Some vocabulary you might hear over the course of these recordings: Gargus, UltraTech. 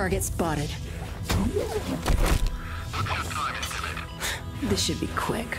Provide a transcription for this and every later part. Target spotted. This should be quick.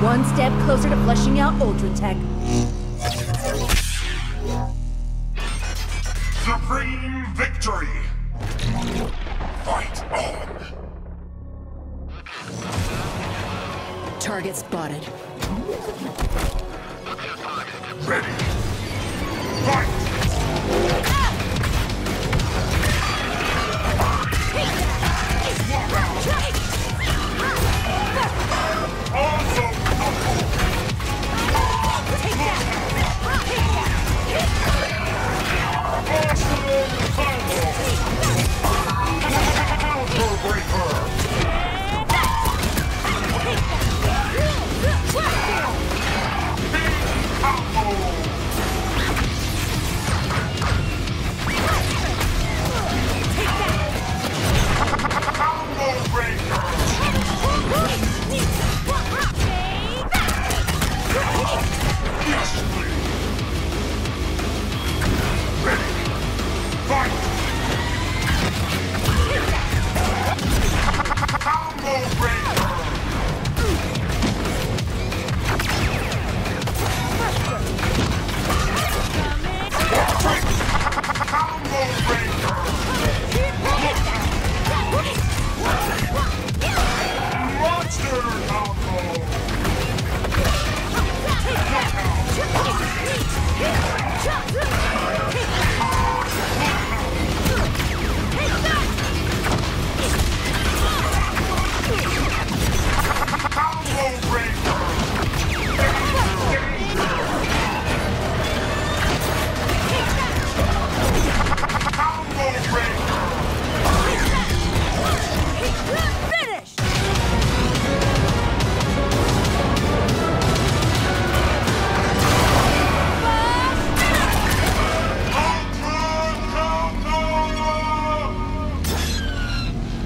One step closer to fleshing out UltraTech. Supreme victory! Fight on! Target spotted. Ready! Fight!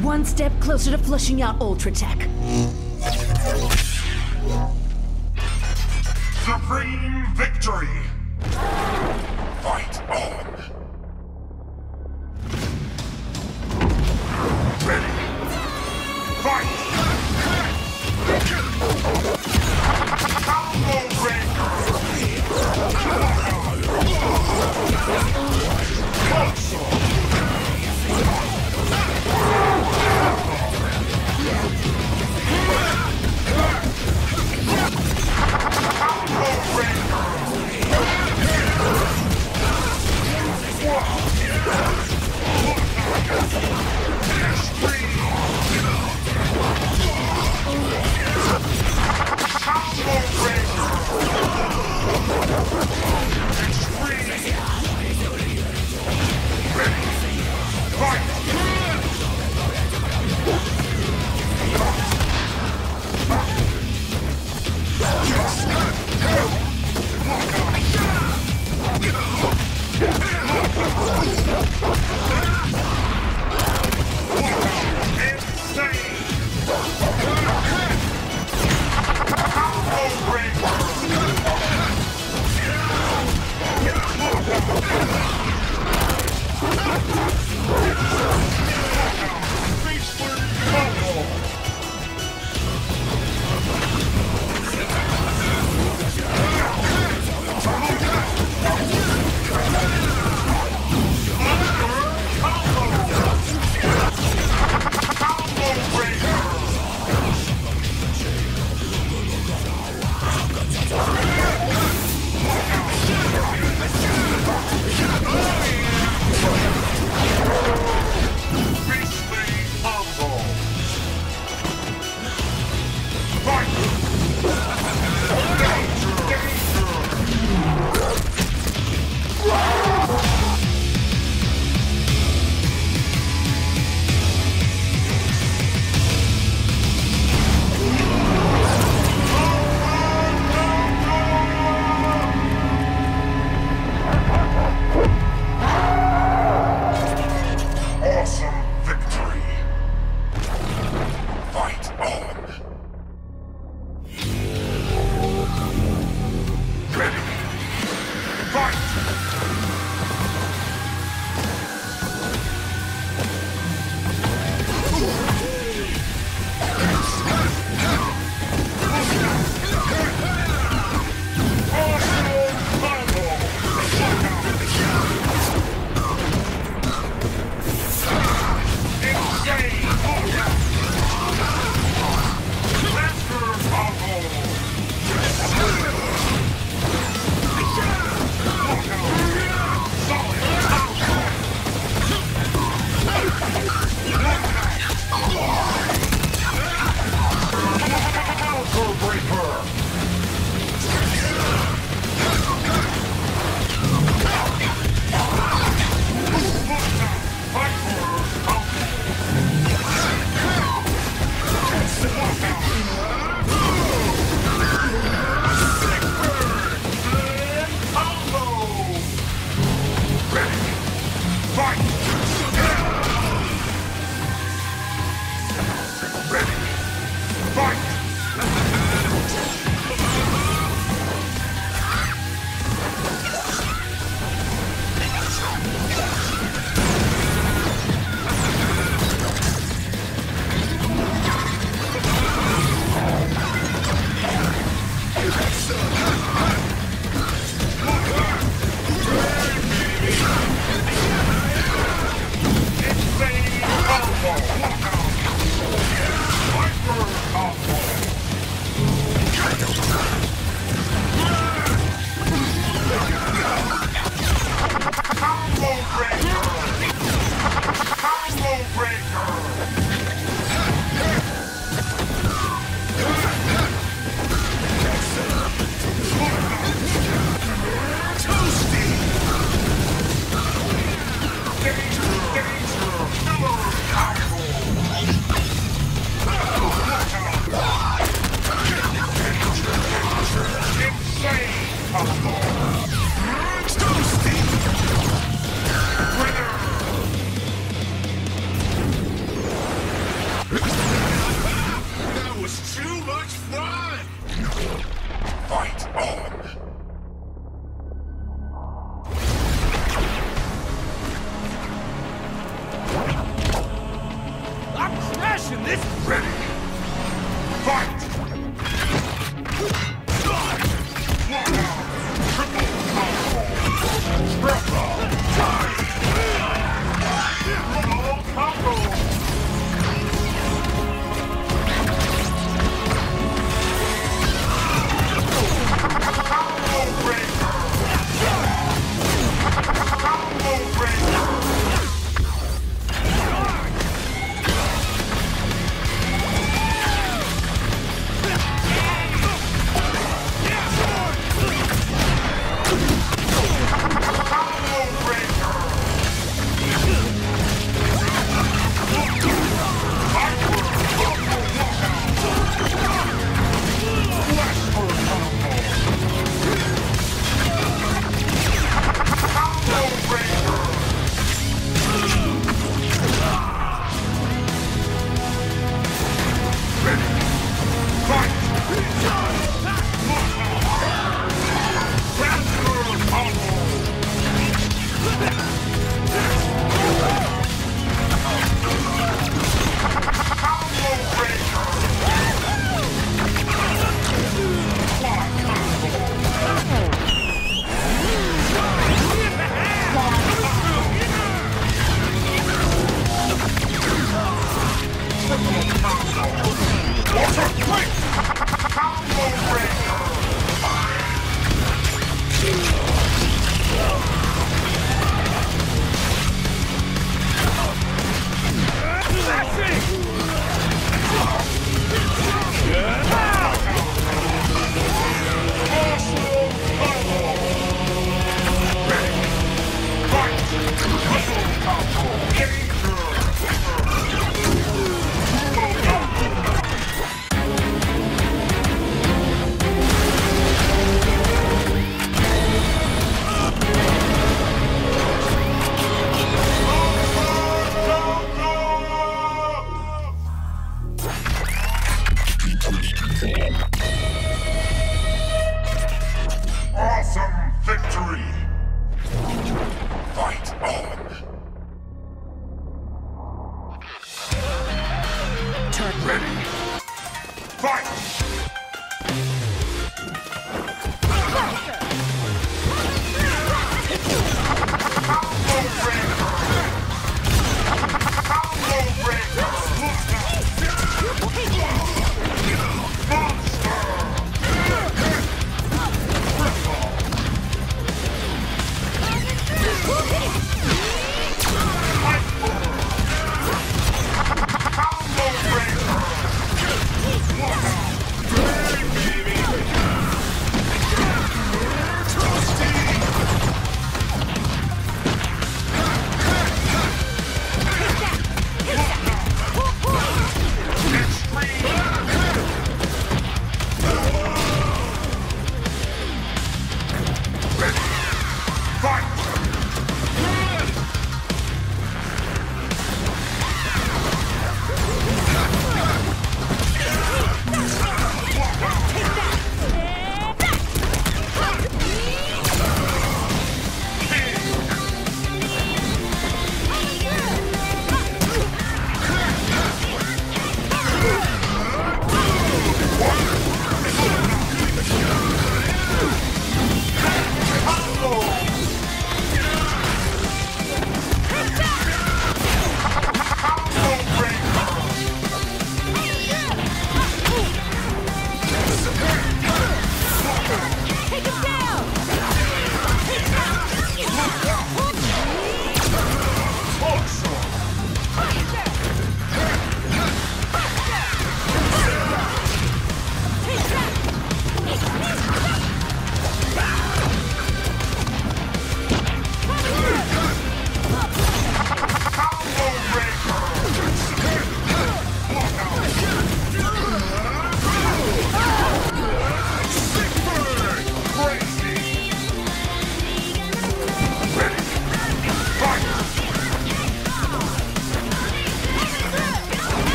One step closer to flushing out UltraTech. Supreme victory! Fight on! Ready! Fight!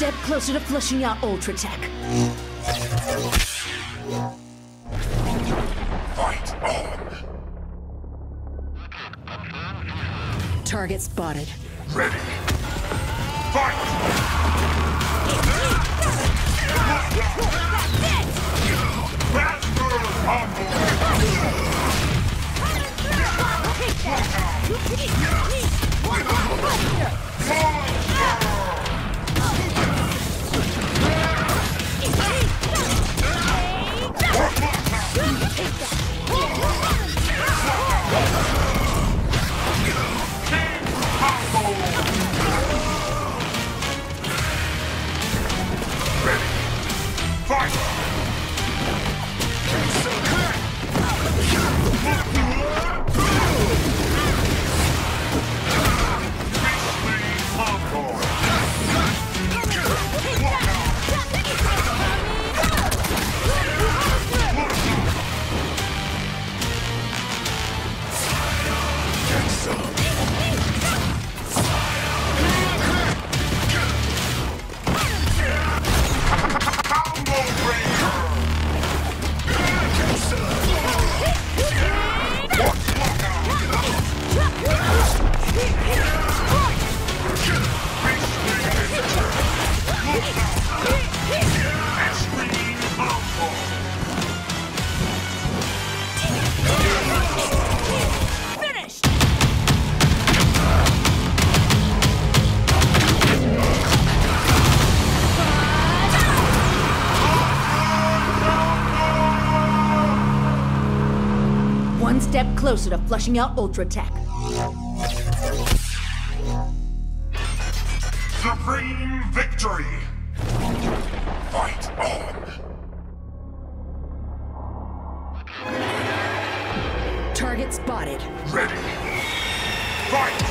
step closer to flushing out UltraTech. Fight on. Target spotted. Ready. One step closer to flushing out UltraTech. Supreme victory! Fight on! Target spotted. Ready! Fight!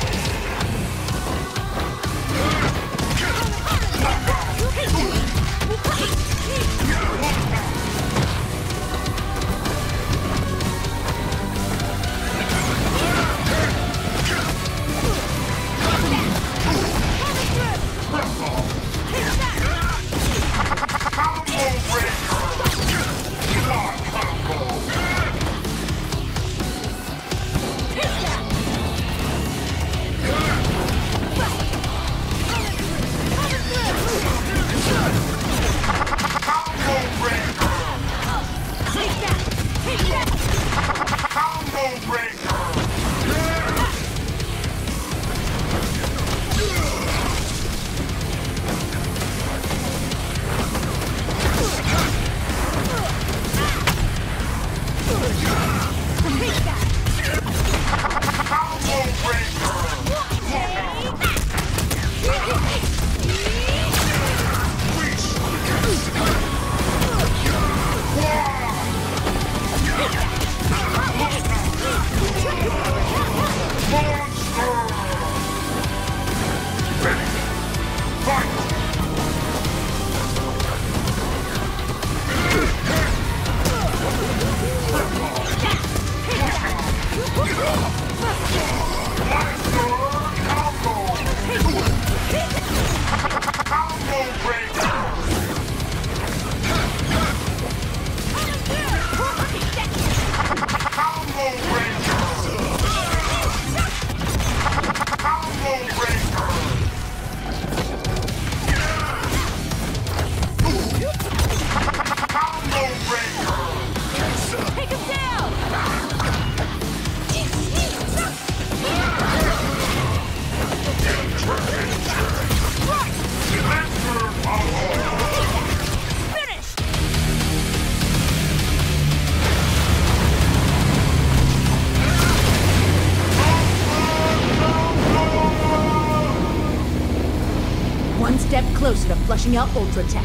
One step closer to flushing out UltraTech.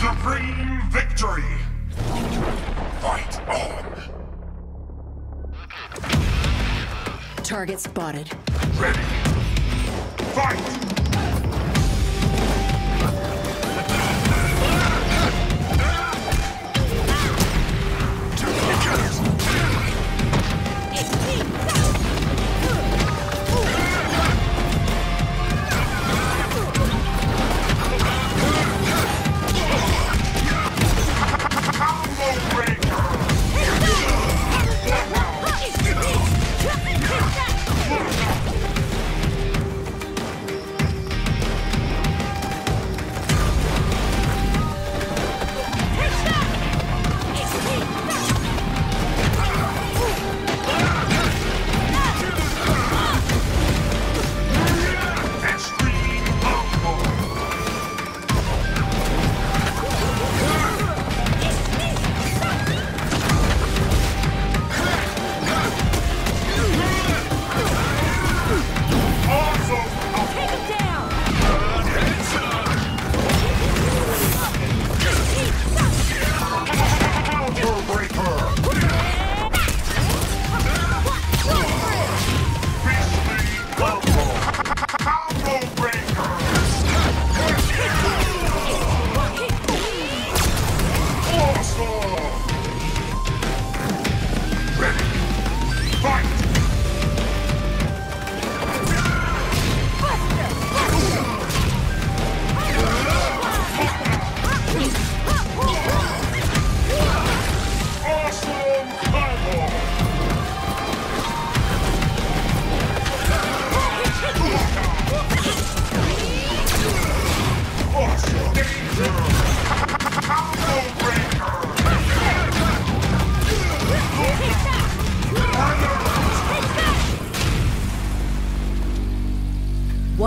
Supreme victory! Fight on! Target spotted. Ready! Fight!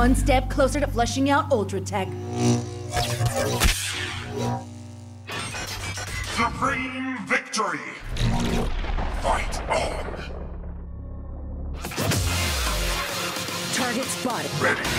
One step closer to flushing out UltraTech. Supreme victory! Fight on! Target spotted. Ready!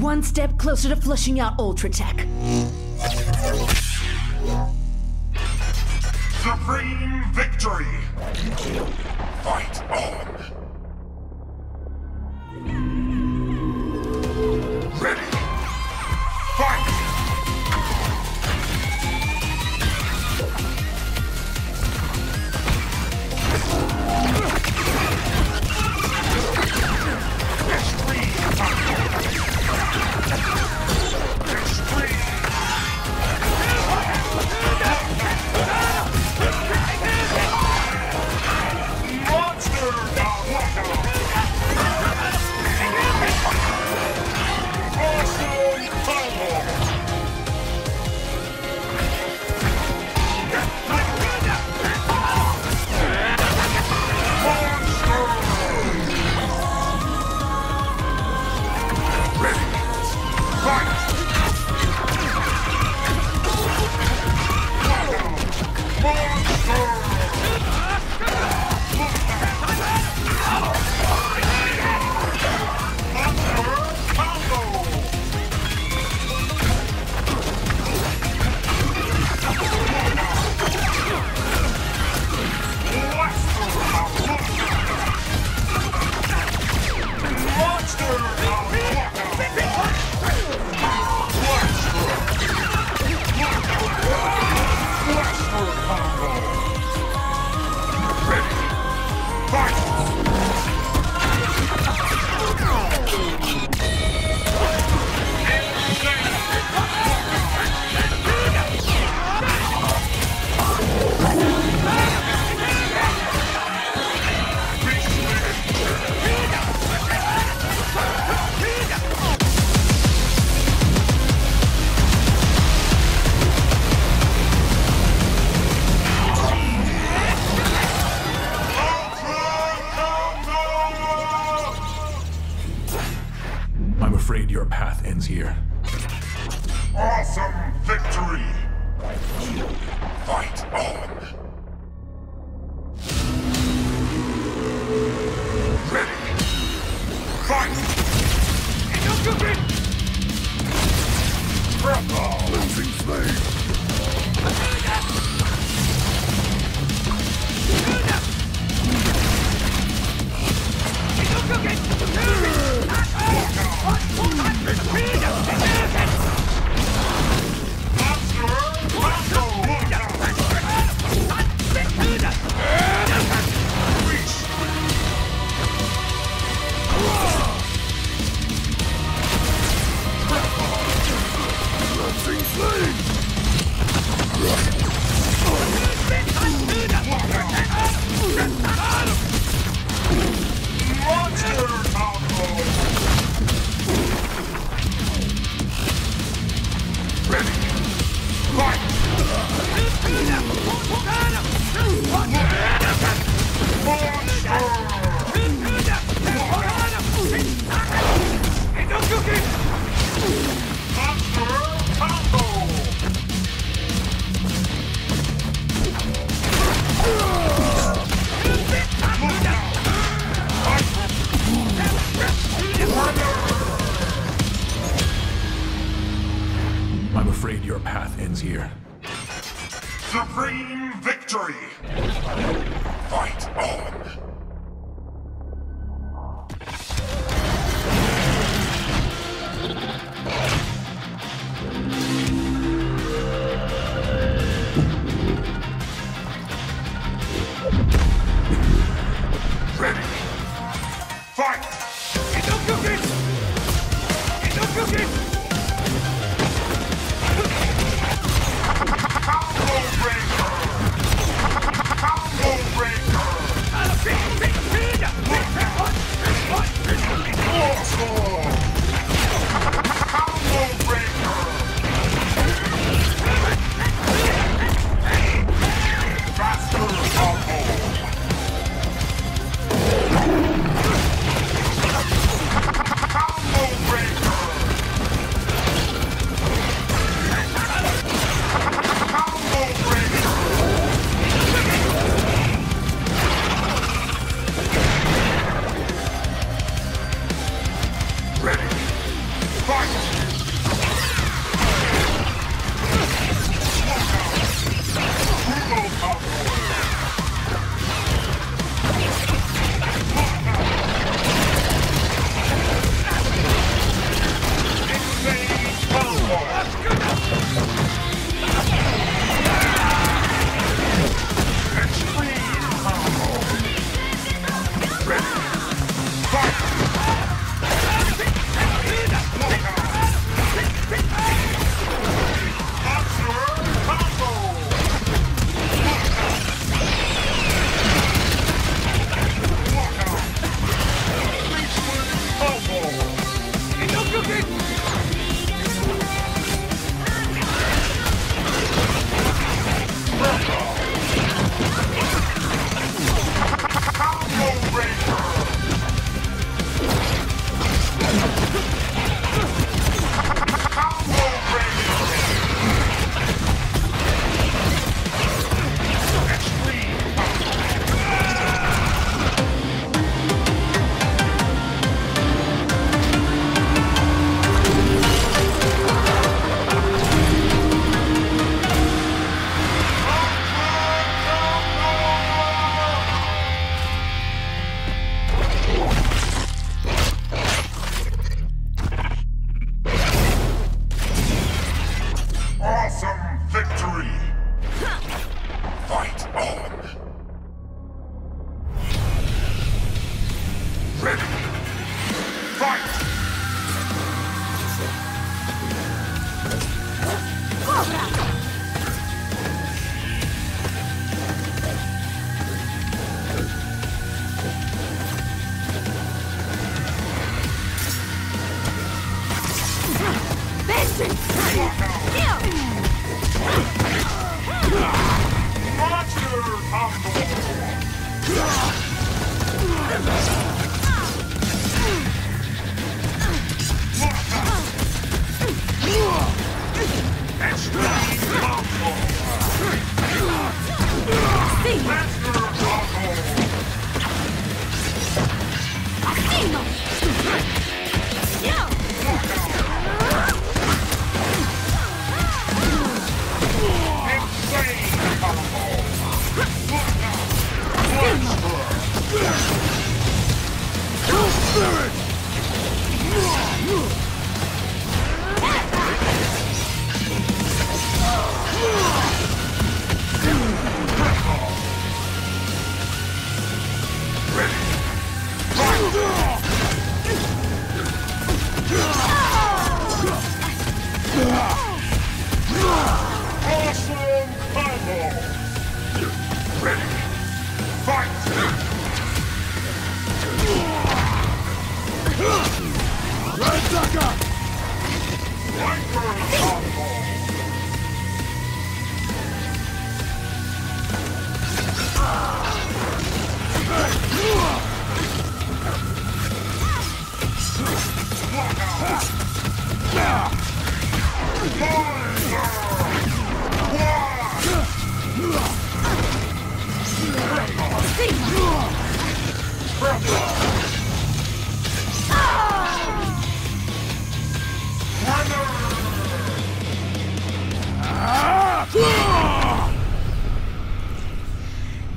One step closer to flushing out UltraTech. Supreme victory! Fight on! Ready! Fight! I'm afraid your path ends here. Awesome victory! Fight on! Ready! Fight! Hey, don't do it! Grandpa! Losing slave! Your path ends here. Supreme victory! Fight on!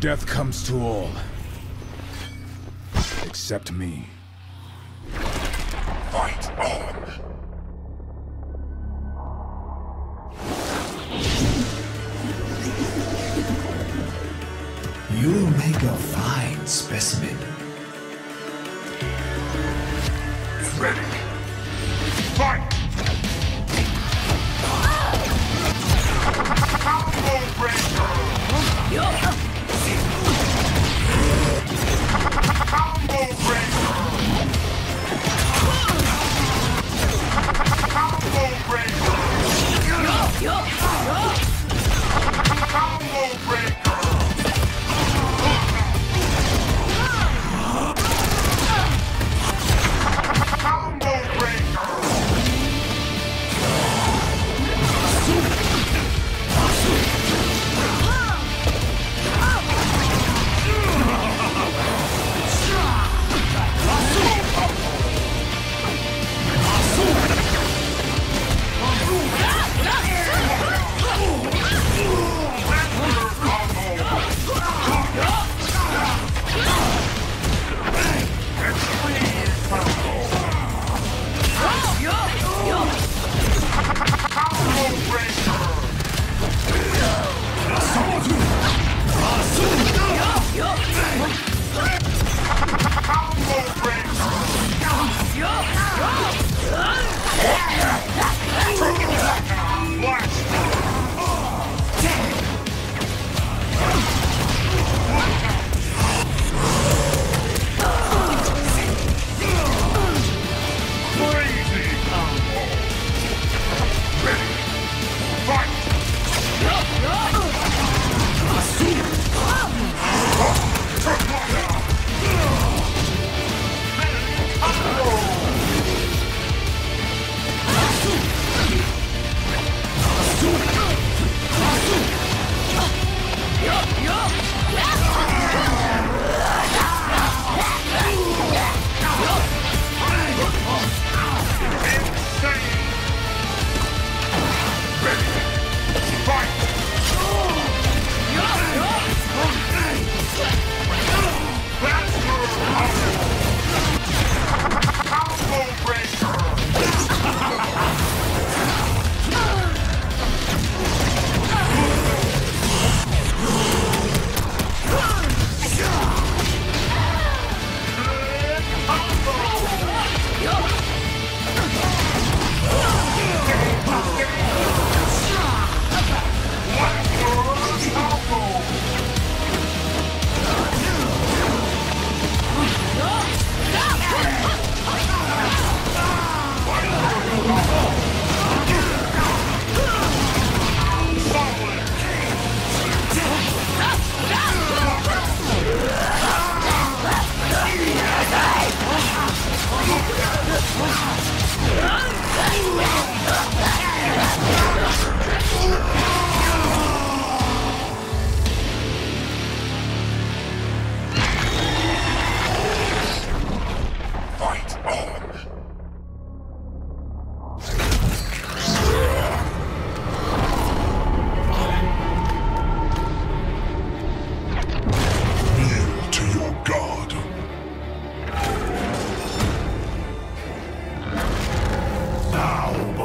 Death comes to all. Except me. Fight on! You'll make a fine specimen. Ready. Fight!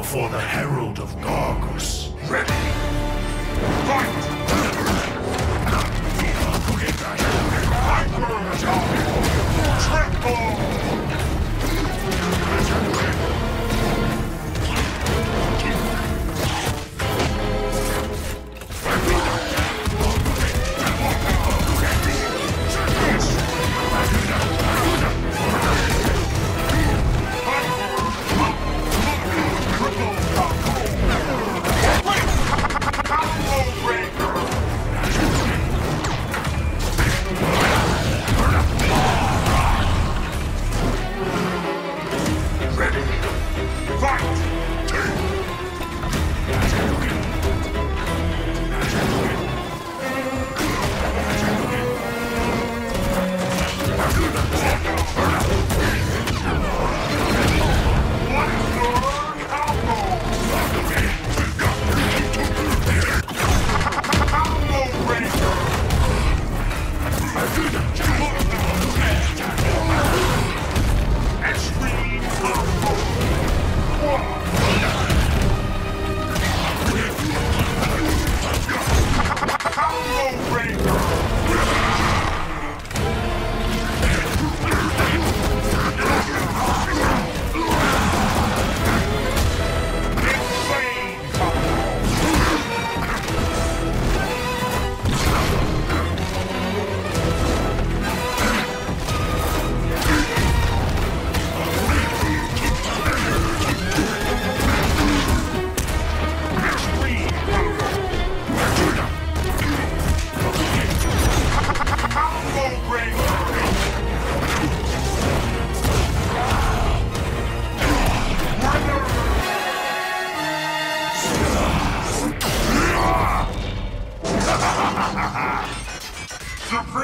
For the Herald of Gargus. Ready? Fight!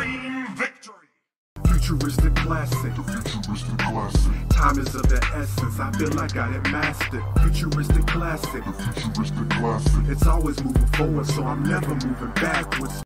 supreme victory. Futuristic classic. Futuristic classic. Time is of the essence. I feel like I got it mastered. Futuristic classic. Futuristic classic. It's always moving forward, so I'm never moving backwards.